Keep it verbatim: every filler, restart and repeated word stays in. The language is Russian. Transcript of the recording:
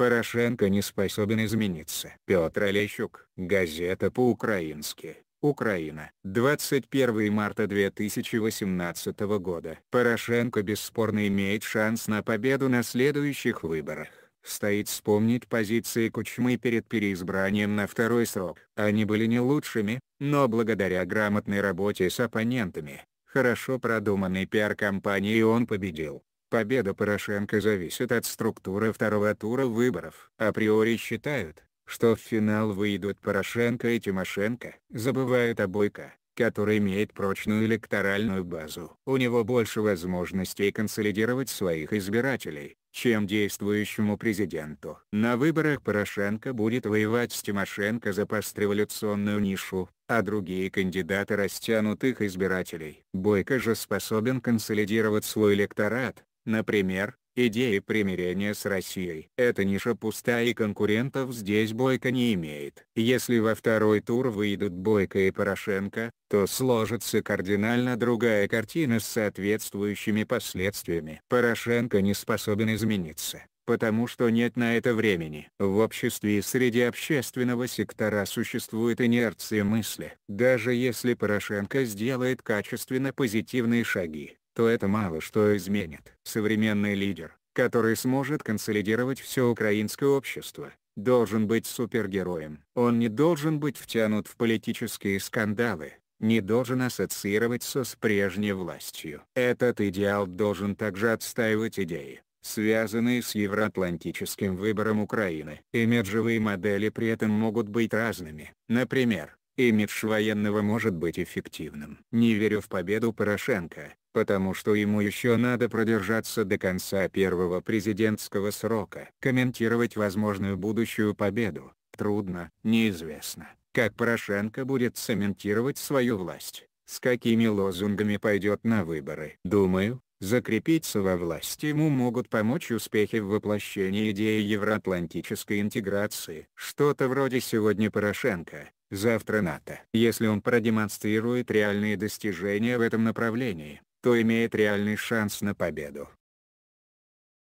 Порошенко не способен измениться. Петр Олещук, газета по-украински. Украина, двадцать первое марта две тысячи восемнадцатого года. Порошенко бесспорно имеет шанс на победу на следующих выборах. Стоит вспомнить позиции Кучмы перед переизбранием на второй срок. Они были не лучшими, но благодаря грамотной работе с оппонентами, хорошо продуманной пиар-компанией он победил. Победа Порошенко зависит от структуры второго тура выборов. Априори считают, что в финал выйдут Порошенко и Тимошенко. Забывают о Бойко, который имеет прочную электоральную базу. У него больше возможностей консолидировать своих избирателей, чем действующему президенту. На выборах Порошенко будет воевать с Тимошенко за постреволюционную нишу, а другие кандидаты растянут их избирателей. Бойко же способен консолидировать свой электорат, например, идеи примирения с Россией. Эта ниша пуста, и конкурентов здесь Бойко не имеет. Если во второй тур выйдут Бойко и Порошенко, то сложится кардинально другая картина с соответствующими последствиями. Порошенко не способен измениться, потому что нет на это времени. В обществе и среди общественного сектора существует инерция мысли. Даже если Порошенко сделает качественно позитивные шаги, то это мало что изменит. Современный лидер, который сможет консолидировать все украинское общество, должен быть супергероем. Он не должен быть втянут в политические скандалы, не должен ассоциироваться с прежней властью. Этот идеал должен также отстаивать идеи, связанные с евроатлантическим выбором Украины. Имиджевые модели при этом могут быть разными. Например, имидж военного может быть эффективным. Не верю в победу Порошенко, потому что ему еще надо продержаться до конца первого президентского срока. Комментировать возможную будущую победу трудно. Неизвестно, как Порошенко будет цементировать свою власть, с какими лозунгами пойдет на выборы. Думаю, закрепиться во власти ему могут помочь успехи в воплощении идеи евроатлантической интеграции. Что-то вроде «сегодня Порошенко, завтра НАТО». Если он продемонстрирует реальные достижения в этом направлении, то имеет реальный шанс на победу.